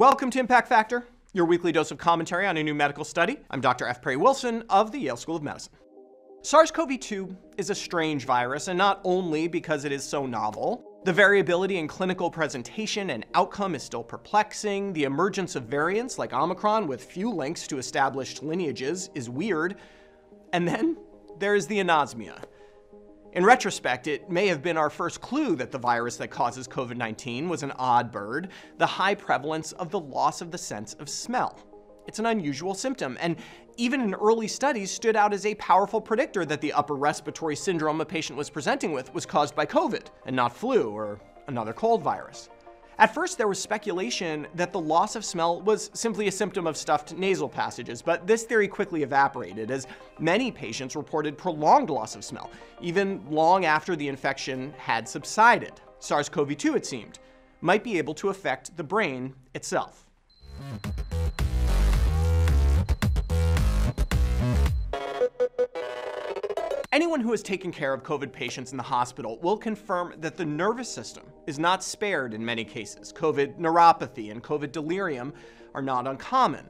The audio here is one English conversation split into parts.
Welcome to Impact Factor, your weekly dose of commentary on a new medical study. I'm Dr. F. Perry Wilson of the Yale School of Medicine. SARS-CoV-2 is a strange virus, and not only because it is so novel. The variability in clinical presentation and outcome is still perplexing. The emergence of variants like Omicron with few links to established lineages is weird. And then there is the anosmia. In retrospect, it may have been our first clue that the virus that causes COVID-19 was an odd bird, the high prevalence of the loss of the sense of smell. It's an unusual symptom, and even in early studies stood out as a powerful predictor that the upper respiratory syndrome a patient was presenting with was caused by COVID and not flu or another cold virus. At first, there was speculation that the loss of smell was simply a symptom of stuffed nasal passages, but this theory quickly evaporated as many patients reported prolonged loss of smell, even long after the infection had subsided. SARS-CoV-2, it seemed, might be able to affect the brain itself. Anyone who has taken care of COVID patients in the hospital will confirm that the nervous system is not spared in many cases. COVID neuropathy and COVID delirium are not uncommon.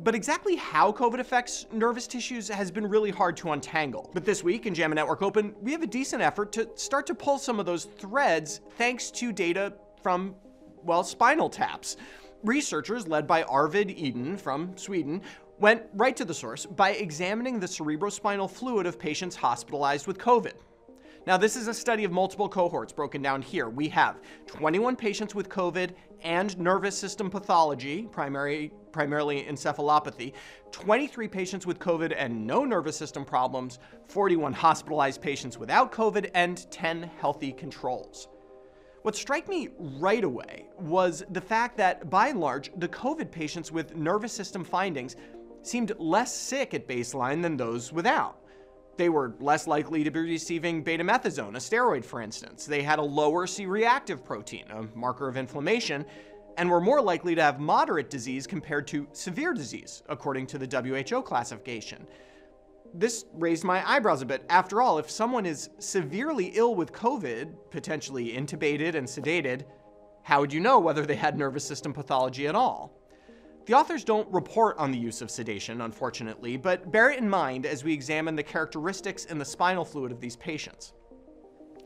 But exactly how COVID affects nervous tissues has been really hard to untangle. But this week in JAMA Network Open, we have a decent effort to start to pull some of those threads thanks to data from, well, spinal taps. Researchers led by Arvid Eden from Sweden went right to the source by examining the cerebrospinal fluid of patients hospitalized with COVID. Now, this is a study of multiple cohorts broken down here. We have 21 patients with COVID and nervous system pathology, primarily encephalopathy, 23 patients with COVID and no nervous system problems, 41 hospitalized patients without COVID, and 10 healthy controls. What struck me right away was the fact that, by and large, the COVID patients with nervous system findings seemed less sick at baseline than those without. They were less likely to be receiving betamethasone, a steroid for instance. They had a lower C-reactive protein, a marker of inflammation, and were more likely to have moderate disease compared to severe disease, according to the WHO classification. This raised my eyebrows a bit. After all, if someone is severely ill with COVID, potentially intubated and sedated, how would you know whether they had nervous system pathology at all? The authors don't report on the use of sedation, unfortunately, but bear it in mind as we examine the characteristics in the spinal fluid of these patients.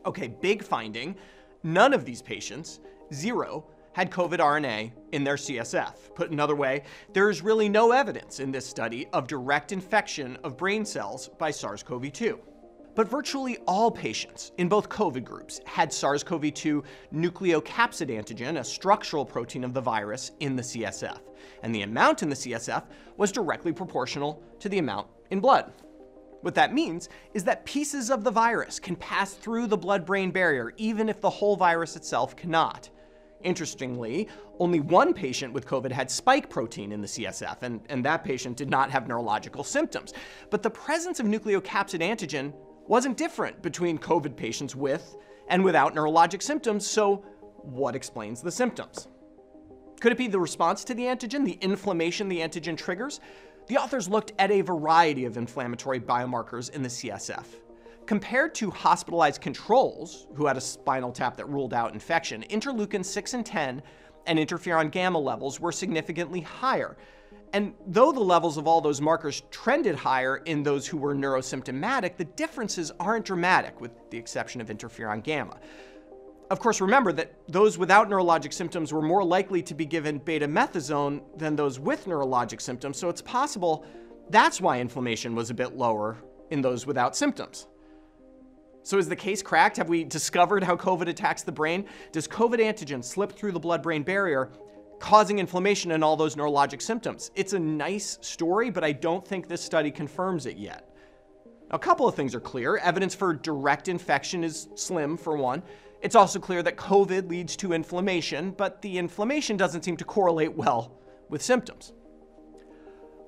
Okay, big finding. None of these patients, zero, had COVID RNA in their CSF. Put another way, there is really no evidence in this study of direct infection of brain cells by SARS-CoV-2. But virtually all patients in both COVID groups had SARS-CoV-2 nucleocapsid antigen, a structural protein of the virus, in the CSF. And the amount in the CSF was directly proportional to the amount in blood. What that means is that pieces of the virus can pass through the blood-brain barrier, even if the whole virus itself cannot. Interestingly, only one patient with COVID had spike protein in the CSF, and that patient did not have neurological symptoms. But the presence of nucleocapsid antigen wasn't different between COVID patients with and without neurologic symptoms, so what explains the symptoms? Could it be the response to the antigen, the inflammation the antigen triggers? The authors looked at a variety of inflammatory biomarkers in the CSF. Compared to hospitalized controls, who had a spinal tap that ruled out infection, interleukin 6 and 10 and interferon gamma levels were significantly higher. And though the levels of all those markers trended higher in those who were neurosymptomatic, the differences aren't dramatic, with the exception of interferon gamma. Of course, remember that those without neurologic symptoms were more likely to be given betamethasone than those with neurologic symptoms, so it's possible that's why inflammation was a bit lower in those without symptoms. So is the case cracked? Have we discovered how COVID attacks the brain? Does COVID antigen slip through the blood-brain barrier, causing inflammation and all those neurologic symptoms? It's a nice story, but I don't think this study confirms it yet. A couple of things are clear. Evidence for direct infection is slim, for one. It's also clear that COVID leads to inflammation, but the inflammation doesn't seem to correlate well with symptoms.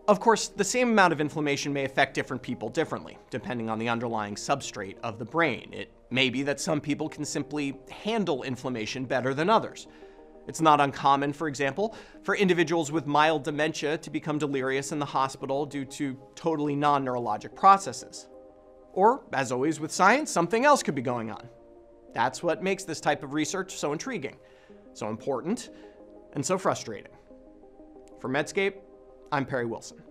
Of course, the same amount of inflammation may affect different people differently, depending on the underlying substrate of the brain. It may be that some people can simply handle inflammation better than others. It's not uncommon, for example, for individuals with mild dementia to become delirious in the hospital due to totally non-neurologic processes. Or, as always with science, something else could be going on. That's what makes this type of research so intriguing, so important, and so frustrating. For Medscape, I'm Perry Wilson.